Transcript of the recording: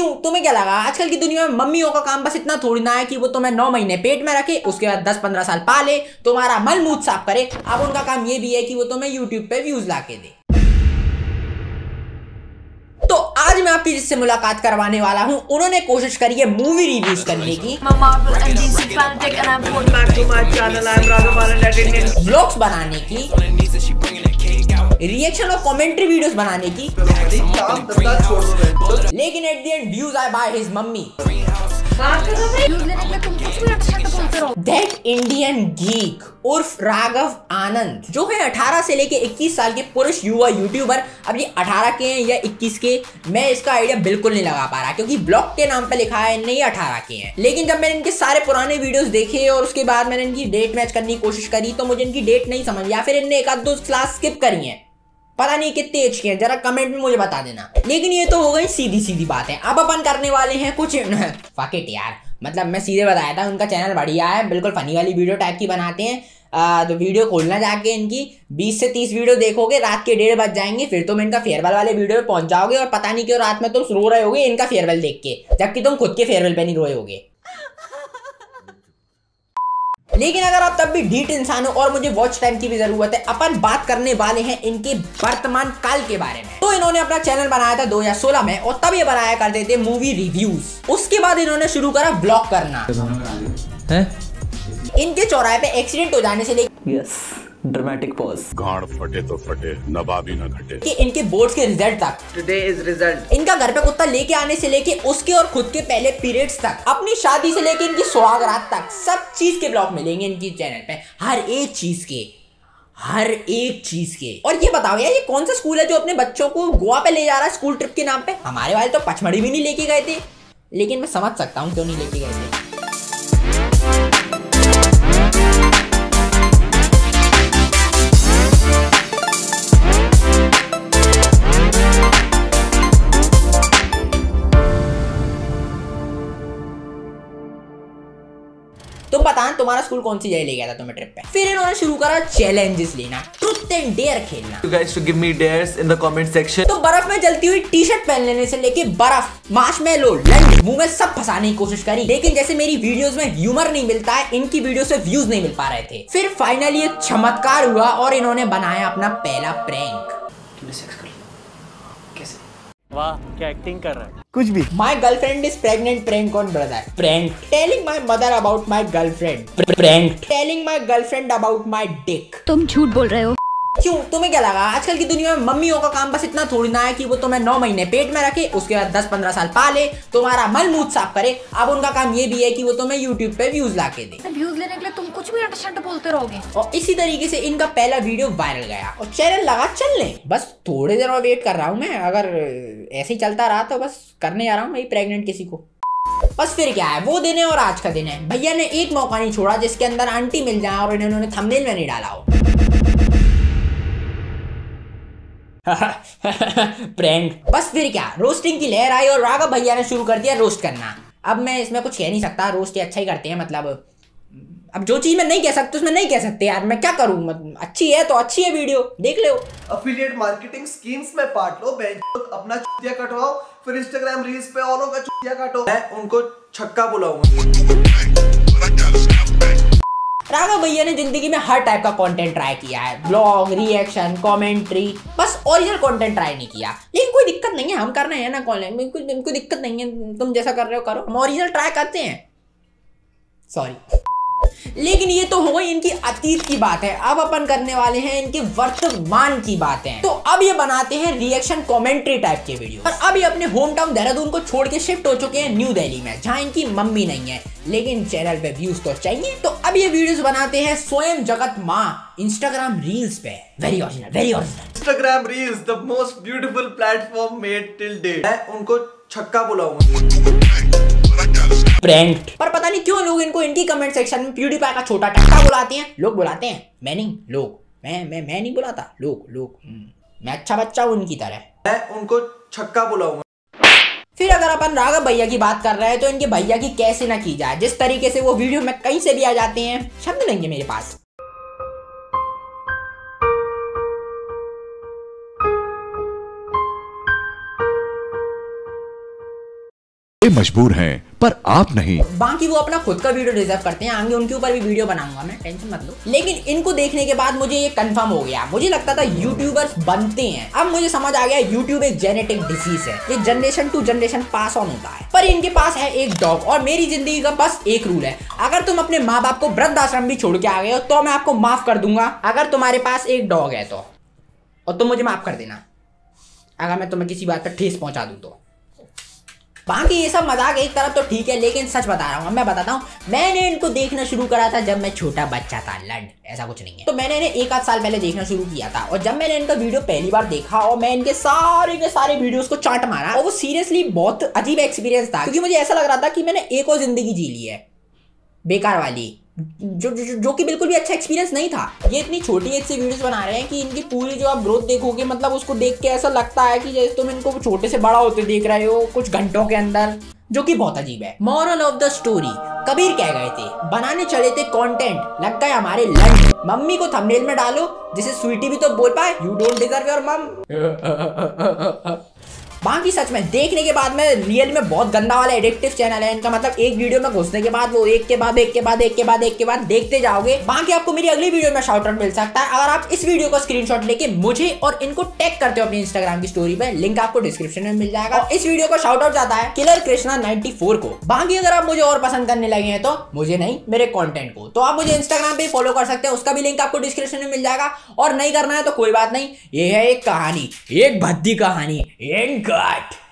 क्यों? तुम्हें क्या लगा आजकल की दुनिया में मम्मियों का काम बस इतना थोड़ी ना है कि वो तुम्हें 9 महीने पेट में रखे, उसके बाद 10-15 साल पाले, तुम्हारा मलमूत साफ करे। अब उनका काम ये भी है कि वो तुम्हें यूट्यूब पे व्यूज ला के दे। तो आज मैं आपकी जिससे मुलाकात करवाने वाला हूँ, उन्होंने कोशिश करी है मूवी रिव्यूज करने की, ब्लॉग्स बनाने की, रिएक्शन और कमेंट्री वीडियोस बनाने की, लेकिन एट द एंड व्यूज आए by his mummy. That Indian geek उर्फ राघव आनंद जो है 18 से लेके 21 साल के पुरुष युवा यूट्यूबर। अब ये 18 के हैं या 21 के, मैं इसका आइडिया बिल्कुल नहीं लगा पा रहा, क्योंकि ब्लॉग के नाम पे लिखा है नहीं 18 के हैं। लेकिन जब मैंने इनके सारे पुराने वीडियोस देखे और उसके बाद मैंने इनकी डेट मैच करने की कोशिश करी तो मुझे इनकी डेट नहीं समझ, या फिर इनने एक आध दो क्लास स्किप करी है, पता नहीं कितने एज के हैं, जरा कमेंट में मुझे बता देना। लेकिन ये तो हो गई सीधी बातें। अब अपन करने वाले हैं कुछ फकेट यार, मतलब मैं सीधे बताया था उनका चैनल बढ़िया है, बिल्कुल फनी वाली वीडियो टाइप की बनाते हैं। तो वीडियो खोलना जाके इनकी 20 से 30 वीडियो देखोगे, रात के 1:30 बज जाएंगे, फिर तुम इनका फेयरवेल वाले वीडियो पे पहुंच जाओगे और पता नहीं क्यों रात में तुम रो रहे होगे इनका फेयरवेल देख के, जबकि तुम खुद के फेयरवेल पे नहीं रोए होगे। लेकिन अगर आप तब भी ढीठ इंसान हो और मुझे वॉच टाइम की भी जरूरत है, अपन बात करने वाले हैं इनके वर्तमान काल के बारे में। तो इन्होंने अपना चैनल बनाया था 2016 में और तब ये बनाया करते थे मूवी रिव्यूज। उसके बाद इन्होंने शुरू करा ब्लॉग करना है? इनके चौराहे पे एक्सीडेंट हो जाने से लेकर ड्रामेटिक पॉज, गाड़ फटे तो फटे नबाबी ना घटे, कि इनके बोर्ड्स के रिजल्ट तक, टुडे इज रिजल्ट, इनका घर पे कुत्ता लेके आने से लेके उसके और खुद के पहले पीरियड्स तक, अपनी शादी से लेके इनकी सुहागरात तक, सब चीज के ब्लॉग मिलेंगे इनकी चैनल पे, हर एक चीज के। और ये बताओ यार, ये कौन सा स्कूल है जो अपने बच्चों को गोवा पे ले जा रहा है स्कूल ट्रिप के नाम पे? हमारे वाले तो पचमढ़ी भी नहीं लेके गए थे, लेकिन मैं समझ सकता हूँ क्यों नहीं लेके गए थे। तुम बता तुम्हारा स्कूल कौन सी जगह ले गया था तुम्हें ट्रिप पे? फिर इन्होंने शुरू करा चैलेंजेस लेना, ट्रुथ एंड डेयर खेलना। You guys should give me dares in the comment section। तो बर्फ में जलती हुई टी शर्ट पहन लेने से लेके बर्फ, मार्शमैलो, लंच, मुंह में सब फंसाने की कोशिश करी, लेकिन जैसे मेरी वीडियोस में ह्यूमर नहीं मिलता है, इनकी वीडियो से व्यूज नहीं मिल पा रहे थे। फिर फाइनली एक चमत्कार हुआ और इन्होंने बनाया अपना पहला प्रैंक। वाह क्या एक्टिंग कर रहा है, कुछ भी। My girlfriend is pregnant, prank on brother, prank telling my mother about my girlfriend, prank telling my girlfriend about my dick. तुम झूठ बोल रहे हो, क्यों? तुम्हें क्या लगा आजकल की दुनिया में मम्मियों का काम बस इतना थोड़ी ना है कि वो तुम्हें 9 महीने पेट में रखे, उसके बाद 10-15 साल पाले, तुम्हारा मलमूत साफ करे। अब उनका काम ये भी है कि वो तुम्हें यूट्यूब पे व्यूज ला के दे। व्यूज लेने के लिए तुम कुछ भी अटशट बोलते रहोगे। और इसी तरीके से इनका पहला वीडियो वायरल गया और चैनल लगा चलने। बस थोड़ी देर और वेट कर रहा हूँ मैं, अगर ऐसे ही चलता रहा तो बस करने जा रहा हूँ मैं प्रेगनेंट किसी को। बस फिर क्या है, वो दिन है और आज का दिन है। भैया ने एक मौका नहीं छोड़ा जिसके अंदर आंटी मिल जाए और इन्होंने थंबनेल में नहीं डाला हो। प्रैंक। बस फिर क्या, रोस्टिंग की लहर आई और राघव भैया ने शुरू कर दिया रोस्ट करना। अब मैं इसमें कुछ कह नहीं सकता, रोस्ट ये अच्छा ही करते हैं, मतलब अब जो चीज मैं नहीं कह सकता उसमें नहीं कह सकते यार, मैं क्या करूं, मतलब अच्छी है तो अच्छी है, वीडियो देख लो। एफिलिएट मार्केटिंग स्कीम्स में पार्ट लो, अपना चुतिया कटवाओ, फिर इंस्टाग्राम रील्स पे औरों का चुतिया काटो। मैं उनको छक्का बुलाऊंगा। राघव भैया ने जिंदगी में हर टाइप का कंटेंट ट्राई किया है, ब्लॉग, रिएक्शन, कमेंट्री, बस ओरिजिनल कंटेंट ट्राई नहीं किया। लेकिन कोई दिक्कत नहीं है, हम कर रहे हैं ना कॉलेज में, कोई दिक्कत नहीं है, तुम जैसा कर रहे हो करो, हम ओरिजिनल ट्राई करते हैं। सॉरी। लेकिन ये तो हो गई इनकी अतीत की बात है, अब अपन करने वाले हैं इनके वर्तमान की बातें। तो अब ये बनाते हैं रिएक्शन कॉमेंट्री टाइप के वीडियो, और अब ये अपने होम टाउन देहरादून को छोड़ के शिफ्ट हो चुके हैं न्यू दिल्ली में, जहाँ इनकी मम्मी नहीं है, लेकिन चैनल पे व्यूज तो चाहिए। तो अब ये वीडियोस बनाते हैं स्वयं जगत माँ इंस्टाग्राम रील्स पे। Very original. Instagram reels the most beautiful platform made till date. मैं उनको छक्का बुलाऊंगा। प्रैंक। पर पता नहीं क्यों लोग इनको इनकी कमेंट सेक्शन में प्यूडीपाई का छोटा टक्का बुलाते हैं। लोग बुलाते हैं, मैं नहीं, लोग, मैं नहीं बुलाता, लोग। मैं अच्छा बच्चा हूँ उनकी तरह। मैं उनको छक्का बुलाऊंगा। फिर अगर अपन राघव भैया की बात कर रहे हैं तो इनके भैया की कैसे ना की जाए, जिस तरीके से वो वीडियो में कहीं से भी आ जाते हैं, शब्द नहीं है मेरे पास। ये मजबूर हैं पर आप नहीं। बाकी वो अपना खुद का वीडियो डिजर्व करते हैं, आगे उनके ऊपर भी वीडियो बनाऊंगा मैं, टेंशन मत लो। लेकिन इनको देखने के बाद मुझे ये कंफर्म हो गया, मुझे लगता था यूट्यूबर्स बनते हैं, अब मुझे समझ आ गया यूट्यूब एक जेनेटिक डिजीज है, ये generation to generation pass on होता है। पर इनके पास है एक डॉग, और मेरी जिंदगी का बस एक रूल है, अगर तुम अपने माँ बाप को वृद्धाश्रम भी छोड़ के आ गए हो तो मैं आपको माफ कर दूंगा, अगर तुम्हारे पास एक डॉग है तो। और तुम मुझे माफ कर देना अगर मैं तुम्हें किसी बात पर ठेस पहुंचा दूं तो। बाकी ये सब मजाक एक तरफ तो ठीक है, लेकिन सच बता रहा हूँ, मैं बताता हूँ, मैंने इनको देखना शुरू करा था जब मैं छोटा बच्चा था, लड़ ऐसा कुछ नहीं है। तो मैंने इन्हें एक आध साल पहले देखना शुरू किया था, और जब मैंने इनका वीडियो पहली बार देखा और मैं इनके सारे के सारे वीडियोस को चाट मारा, और वो सीरियसली बहुत अजीब एक्सपीरियंस था, क्योंकि मुझे ऐसा लग रहा था कि मैंने एक और जिंदगी जी ली है बेकार वाली, जो कि बिल्कुल भी अच्छा एक्सपीरियंस नहीं था। ये इतनी छोटी एज से वीडियोस बना रहे हैं कि इनकी पूरी जो आप ग्रोथ देखोगे, मतलब उसको देख के ऐसा लगता है कि जैसे तुम इनको छोटे से बड़ा होते देख रहे हो कुछ घंटों के अंदर, जो कि बहुत अजीब है। Moral of the story, Kabir कह गए थे, बनाने चले थे कंटेंट, लग गए हमारे लंच। मम्मी को थंबनेल में डालो, जिसे स्वीटी भी तो बोल पाए, यू डोंट डिजर्व योर मम। बाकी सच में देखने के बाद मैं रियल में बहुत गंदा वाला एडिक्टिव चैनल है इनका, मतलब एक वीडियो में घुसने के बाद वो एक के बाद देखते जाओगे। बाकी आपको मेरी अगली वीडियो में शाउट आउट मिल सकता है अगर आप इस वीडियो का स्क्रीनशॉट लेके मुझे और इनको टैग करते हो अपनी इंस्टाग्राम की स्टोरी पे, लिंक आपको डिस्क्रिप्शन में मिल जाएगा। इस वीडियो का शाउट आउट जाता है किलर कृष्णा 94 को। बाकी अगर आप मुझे और पसंद करने लगे हैं तो मुझे नहीं, मेरे कॉन्टेंट को, तो आप मुझे इंस्टाग्राम पे फॉलो कर सकते हैं, उसका भी लिंक आपको डिस्क्रिप्शन में मिल जाएगा। और नहीं करना है तो कोई बात नहीं, ये है एक कहानी, एक भद्दी कहानी, एंड God।